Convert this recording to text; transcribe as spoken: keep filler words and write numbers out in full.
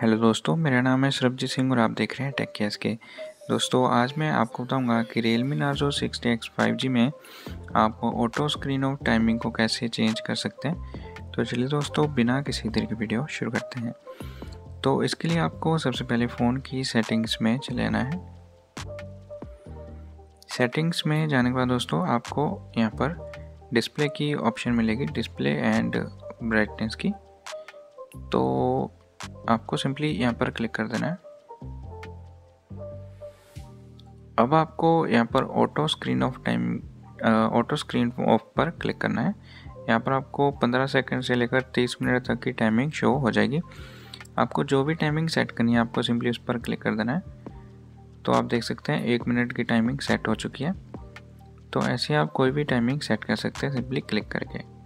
Hello दोस्तों, मेरा नाम है सरबजीत सिंह और आप देख रहे हैं टेक केस के। दोस्तों आज मैं आपको बताऊंगा कि Realme Narzo sixty x five g में आप ऑटो स्क्रीन ऑफ टाइमिंग को कैसे चेंज कर सकते हैं। तो चलिए दोस्तों, बिना किसी देर की वीडियो शुरू करते हैं। तो इसके लिए आपको सबसे पहले फ़ोन की सेटिंग्स में चले आना है। सेटिंग्स में जाने के बाद दोस्तों आपको यहाँ पर डिस्प्ले की ऑप्शन मिलेगी, डिस्प्ले एंड ब्राइटनेस की। तो आपको सिंपली यहाँ पर क्लिक कर देना है। अब आपको यहाँ पर auto screen off time auto screen off पर क्लिक करना है। यहाँ पर आपको पंद्रह सेकंड से लेकर तीस मिनट तक की टाइमिंग शो हो जाएगी। आपको जो भी टाइमिंग सेट करनी है आपको सिंपली उस पर क्लिक कर देना है। तो आप देख सकते हैं एक मिनट की टाइमिंग सेट हो चुकी है। तो ऐसे आप कोई भी टाइमिंग सेट कर सकते हैं सिंपली क्लिक करके।